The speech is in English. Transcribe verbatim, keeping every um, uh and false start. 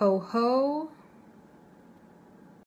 Oh ho,